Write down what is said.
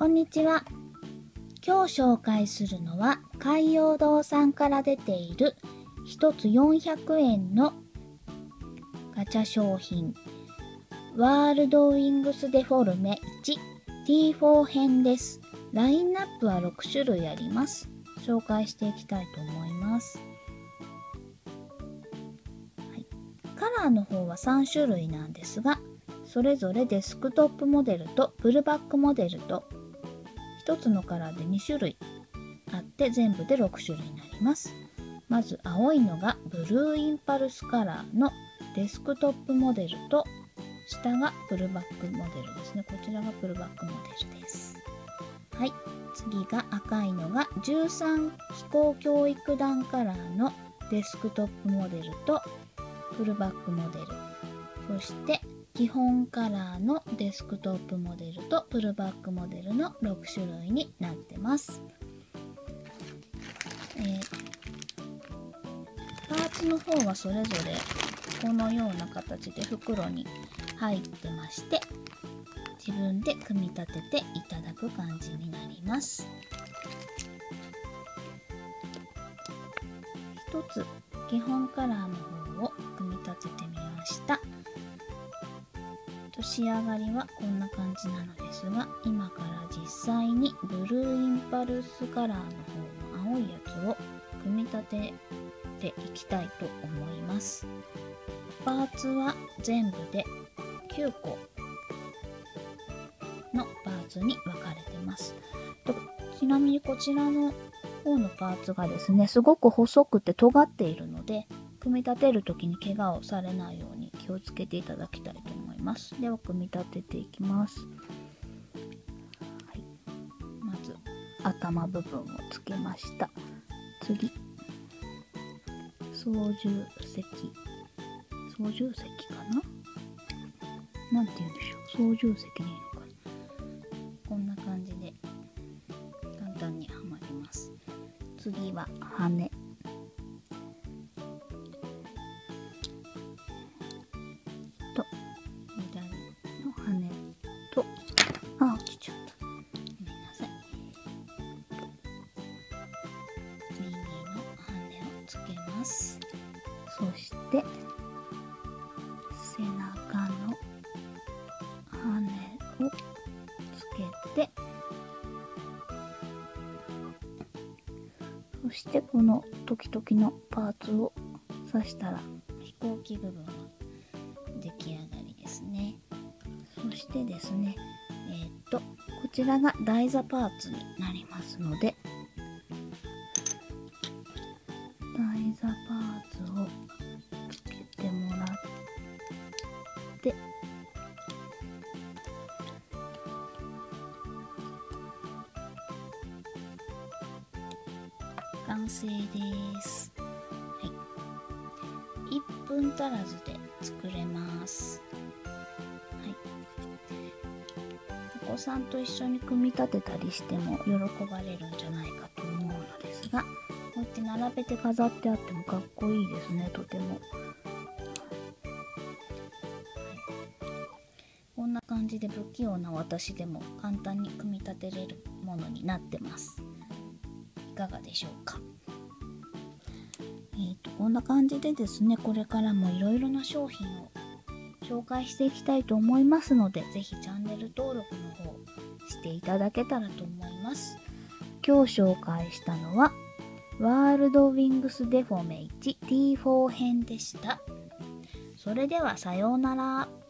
こんにちは。今日紹介するのは海洋堂さんから出ている1つ400円のガチャ商品ワールドウィングスデフォルメ 1T4 編です。ラインナップは6種類あります。紹介していきたいと思います。はい、カラーの方は3種類なんですが、それぞれデスクトップモデルとプルバックモデルと1つのカラーで2種類あって、全部で6種類になります。まず青いのがブルーインパルスカラーのデスクトップモデルと、下がプルバックモデルですね。こちらがプルバックモデルです。はい、次が赤いのが13飛行教育団カラーのデスクトップモデルとプルバックモデル、そして基本カラーのデスクトップモデルとプルバックモデルの6種類になってます。パーツの方はそれぞれこのような形で袋に入ってまして、自分で組み立てていただく感じになります。1つ基本カラーの方を組み立ててみました。仕上がりはこんな感じなのですが、今から実際にブルーインパルスカラーの方の青いやつを組み立てていきたいと思います。パーツは全部で9個のパーツに分かれてます。ちなみにこちらの方のパーツがですね、すごく細くて尖っているので、組み立てる時に怪我をされないように気をつけていただきたいと思います。では組み立てていきます。はい、まず頭部分をつけました。次、操縦席かな。なんて言うんでしょう。操縦席にいいのかな。こんな感じで簡単にはまります。次は羽。そして背中の羽をつけて、そしてこの時々のパーツを刺したら飛行機部分が出来上がりですね。そしてですね、こちらが台座パーツになりますので、台座パーツをつけてもらって、完成です。はい、1分足らずで作れます。はい、お子さんと一緒に組み立てたりしても喜ばれるんじゃないかと思うのですが、こうやって並べて飾ってあってもかっこいいですね、とても。はい、こんな感じで不器用な私でも簡単に組み立てれるものになってます。いかがでしょうか。こんな感じでですね、これからもいろいろな商品を紹介していきたいと思いますので、是非チャンネル登録の方していただけたらと思います。今日紹介したのはワールドウィングスデフォルメ 1T4 編でした。それではさようなら。